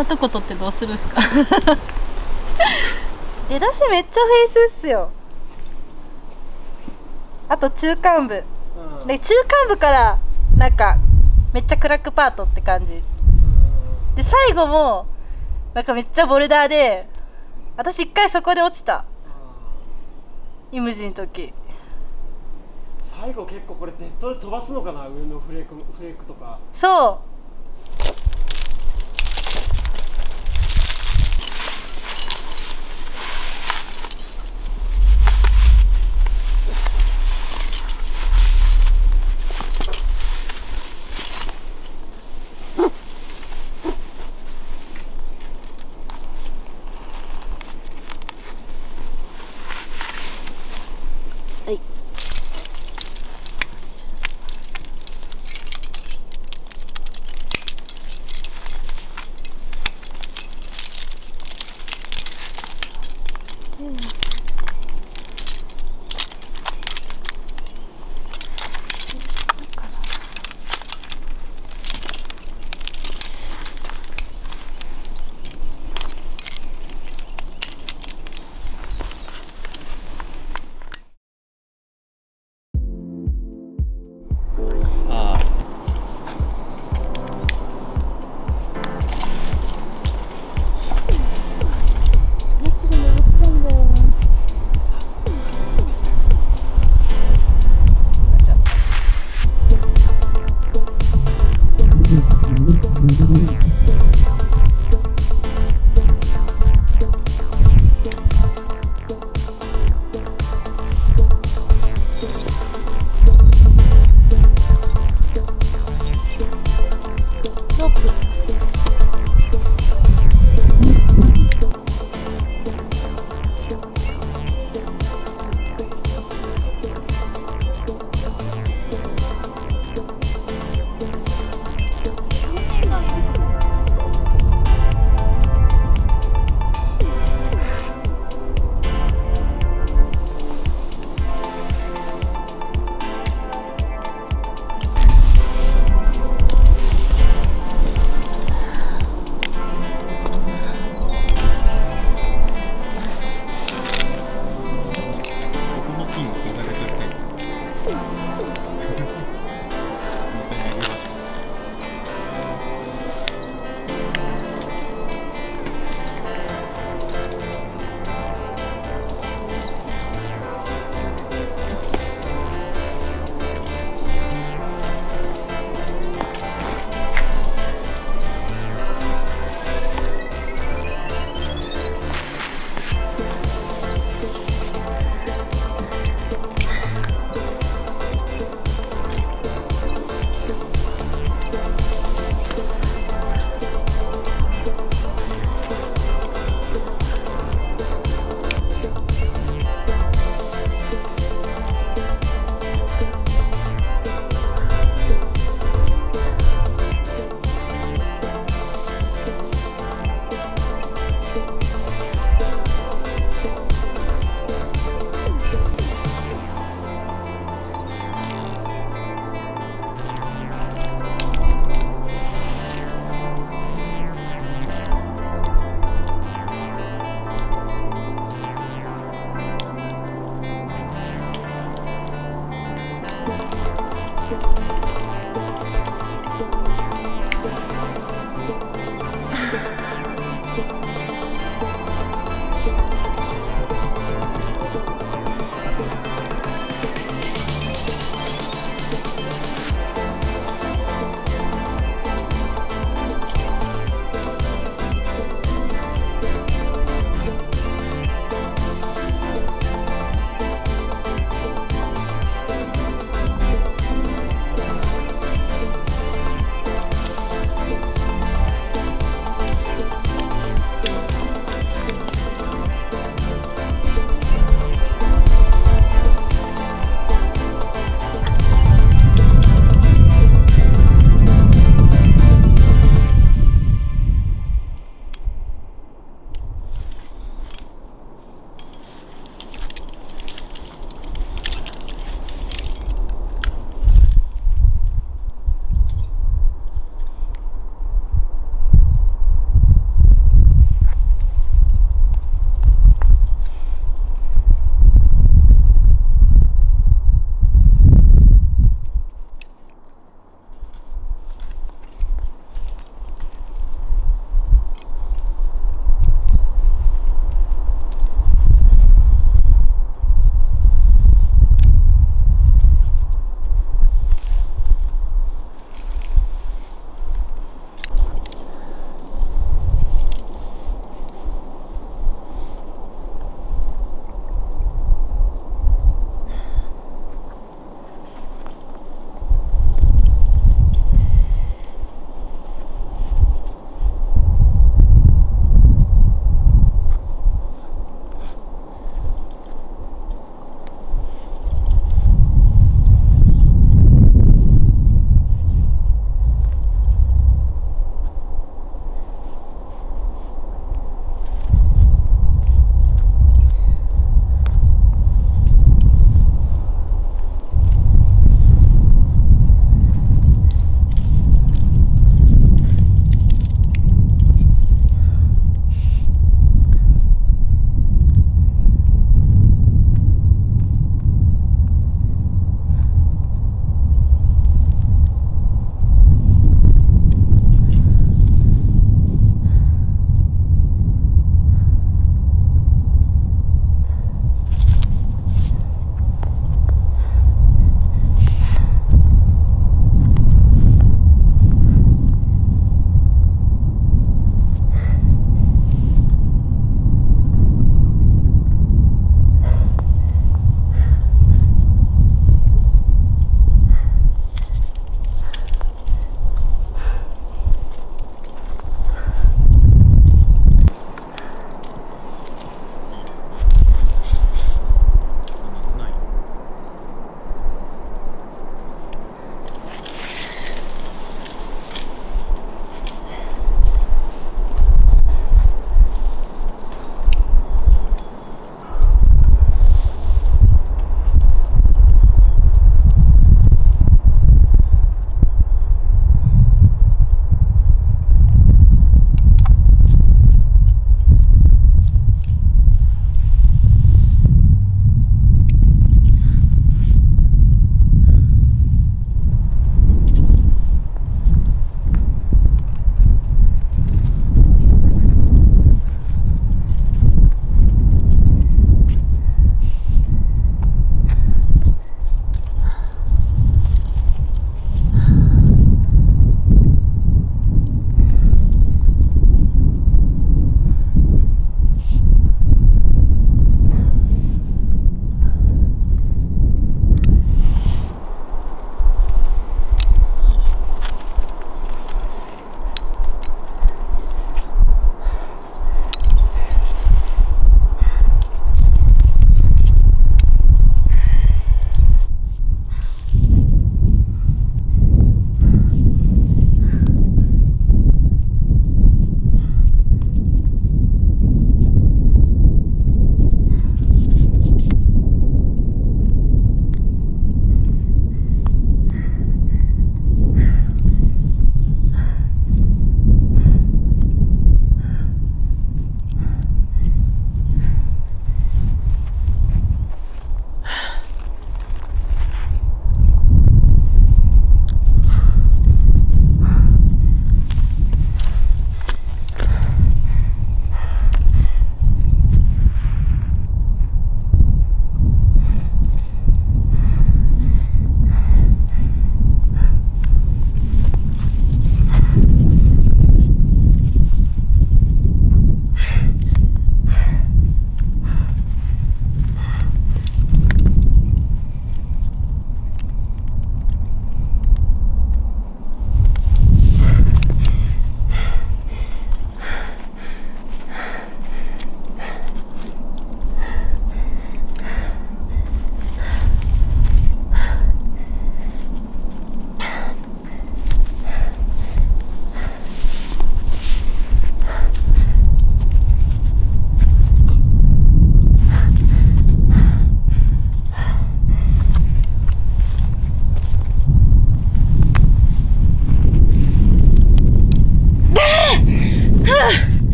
なとこ撮ってどうするんすか。出だしめっちゃフェイスっすよ。あと中間部、うん、で中間部からなんかめっちゃクラックパートって感じ、うん、で最後もなんかめっちゃボルダーで私一回そこで落ちた、うん、イムジンの時。最後結構これネットで飛ばすのかな、上のフレークとか。そう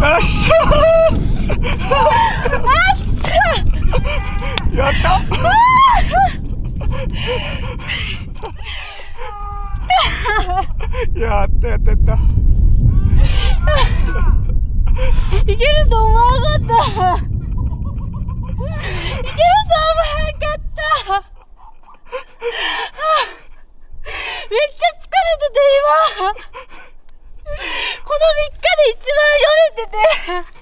아싸! 아싸! 야, 땀! 야, 됐다. 이게는 너무하겠다. 이게는 너무하겠다.めっちゃ疲れてて今。この3日で一番よれて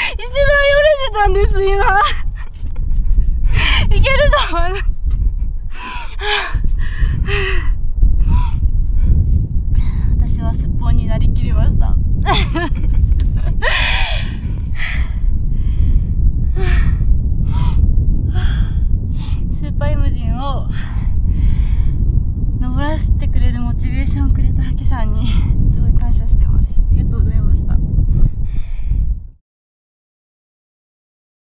て一番よれてたんです今。いけると思う。私はすっぽんになりきりましたスーパーイムジンを登らせてくれるモチベーションをくれたハキさんに